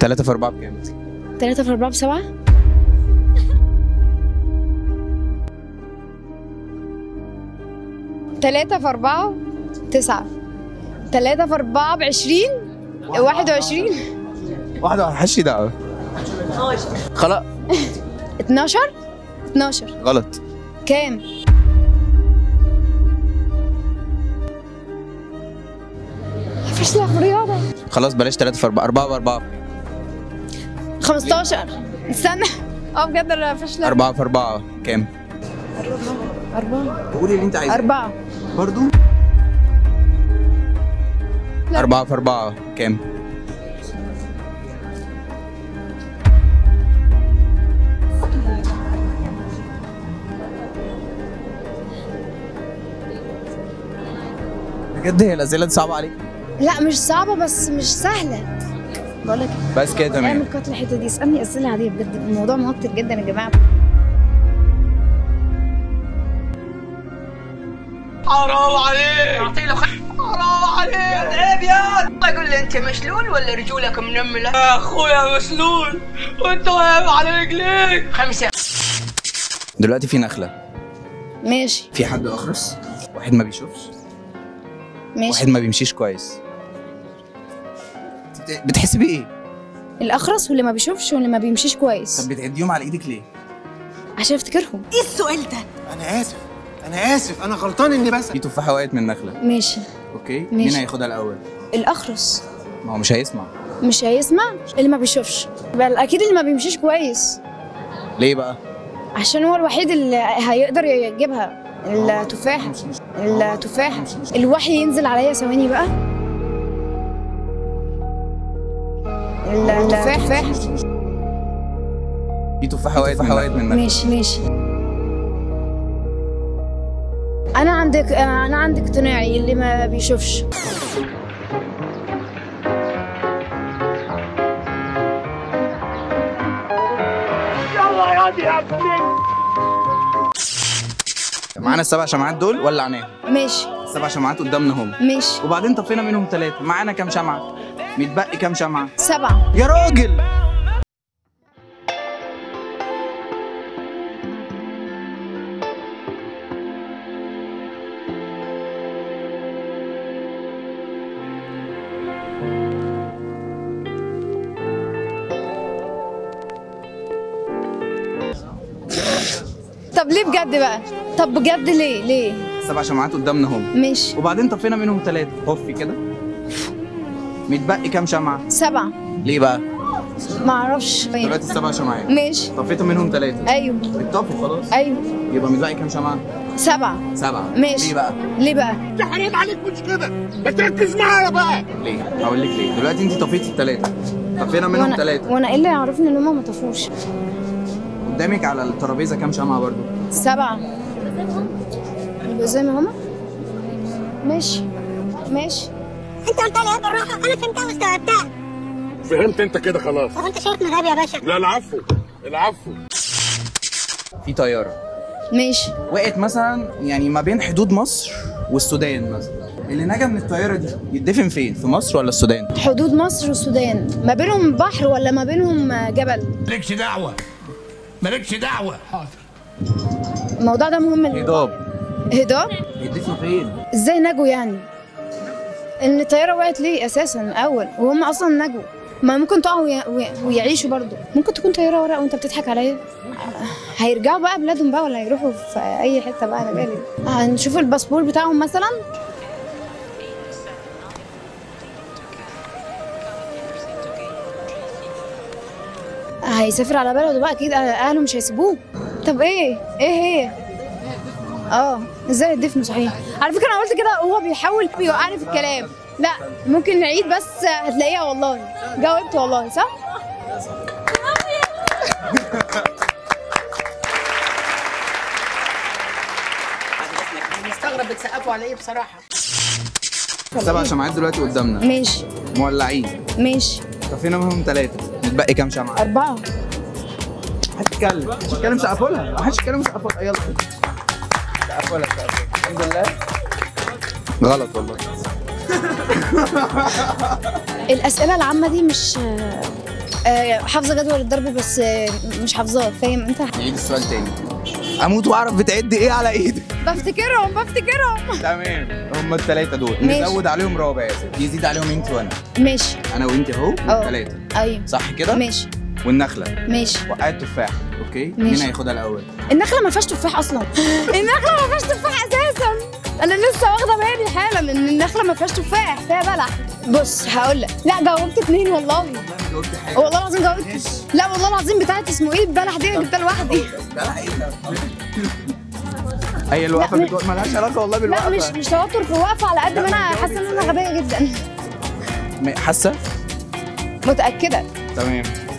3 في 4 بكام؟ 3 في 4 ب7. تلاتة في أربعة 9. 3 في 4 ب20 21. 21 ده 12 خلاص. 12 غلط. كام؟ 10 في رياضة. خلاص بلاش 3 في 4. 4 ب 4 15. استنى بجد انا فاشله. 4 في 4 كام؟ 4. قولي اللي انت عايزاه. 4 برضو. 4 في 4 كام؟ بجد هي الاسئله دي صعبه عليك؟ لا مش صعبه بس مش سهله. بقول لك بس كده تمام. اعمل كات الحته دي، اسالني اسئله عاديه بجد. الموضوع موتر جدا يا جماعه. حرام عليك. اعطي له حرام عليك. عيب يا اقول لي انت مشلول ولا رجولك منمله؟ يا اخويا مشلول وانت واقف على رجليك. 5 دلوقتي في نخله. ماشي. في حد اخرس. واحد ما بيشوفش. ماشي. واحد ما بيمشيش كويس. بتحس بايه؟ الاخرس واللي ما بيشوفش واللي ما بيمشيش كويس. طب بتعديهم على ايدك ليه؟ عشان افتكرهم. ايه السؤال ده؟ انا اسف انا غلطان اني بس. في تفاحه وقعت من نخله. ماشي اوكي. مين هياخدها الاول؟ الاخرس. ما هو مش هيسمع اللي ما بيشوفش. بل اكيد اللي ما بيمشيش كويس. ليه بقى؟ عشان هو الوحيد اللي هيقدر يجيبها. التفاحة. الوحي ينزل عليا. ثواني بقى. التفاحة. في تفاحة وقعت منك. ماشي. أنا عندي اقتناعي اللي ما بيشوفش. يلا يا دي يا بنت. معانا السبع شمعات دول ولعناهم. ماشي. السبع شمعات قدامنا هم. ماشي. وبعدين طفينا منهم 3. معانا كام شمعة؟ متبقي كام شمعة؟ 7 يا راجل. طب ليه بجد بقى؟ طب بجد ليه؟ 7 شمعات قدامنا هم. ماشي. وبعدين طفينا منهم 3. هفي كده. متبقي كام شمعة؟ 7. ليه بقى؟ معرفش. دلوقتي 7 شمعات. ماشي. طفيت منهم 3. ايوه. اتطفوا خلاص. ايوه. يبقى متبقي كام شمعة؟ 7. ماشي. ليه بقى؟ يا حرام عليك مش كده. ما تركز معايا بقى. ليه؟ هقول لك ليه. دلوقتي انت طفيتي 3. طفينا منهم 3. وانا ايه اللي يعرفني ان هم ما طفوش؟ قدامك على الترابيزة كام شمعة برضو؟ 7. يبقى زي ما هما. ماشي. انت قلت لي ايه بالراحه؟ انا فهمتها واستوعبتها. فهمت انت كده خلاص. طب انت شايفني غبي يا باشا؟ لا العفو. في طياره. ماشي. وقعت مثلا يعني ما بين حدود مصر والسودان مثلا. اللي نجا من الطياره دي يتدفن فين؟ في مصر ولا السودان؟ حدود مصر والسودان. ما بينهم بحر ولا ما بينهم جبل؟ مالكش دعوه. حاضر. الموضوع ده مهم. هضاب. يتدفنوا فين؟ ازاي نجوا يعني؟ ان الطياره وقعت ليه اساسا الاول وهم اصلا نجوا؟ ما ممكن تقعوا ويعيشوا برضه. ممكن تكون طياره ورق وانت بتضحك عليا. هيرجعوا بقى بلادهم بقى ولا هيروحوا في اي حته بقى؟ انا بالي هنشوف الباسبور بتاعهم مثلا. هيسافر على بلده بقى اكيد، اهله مش هيسيبوه. طب ايه هي؟ ازاي الدفن صحيح؟ على فكره انا قلت كده وهو بيحاول يوقعني في الكلام. لا ممكن نعيد بس هتلاقيها. والله جاوبت والله صح؟ مستغرب بتسقفوا على ايه بصراحه؟ 7 شمعات دلوقتي قدامنا. ماشي. مولعين. ماشي. طفينا منهم 3. متبقي كام شمعه؟ 4. هتتكلم سقفولها. ما حدش يتكلم سقفولها. يلا سقفولها. الحمد لله. غلط والله. الاسئله العامه دي مش حافظه جدول الضرب بس مش حافظاه، فاهم انت؟ نعيد السؤال تاني. اموت واعرف بتعد ايه على ايدك. بفتكرهم. تمام، هم الثلاثه دول نزود عليهم رابع يا ستي، يزيد عليهم انت وانا. ماشي، انا وانت اهو، والثلاثه. ايوه صح كده؟ ماشي. والنخله. ماشي. وقعت التفاح. اوكي، مين هياخدها الاول؟ النخله ما فيهاش تفاح اصلا. النخله ما فيهاش تفاح اساسا، انا لسه واخده بالي حالا ان النخله ما فيهاش تفاح، فيها بلح. بص هقول لك، لا جاوبت 2 والله. والله ما جاوبت حاجه، والله العظيم جاوبت. لا والله العظيم بتاعت اسمه ايه البلح دي، جبتها لوحدي. بلح ايه ده؟ هي الوقفه مالهاش علاقه والله بالوقفه. لا مش توتر في الوقفه على قد ما انا حاسه ان انا غبيه جدا. حاسه؟ متاكده. تمام.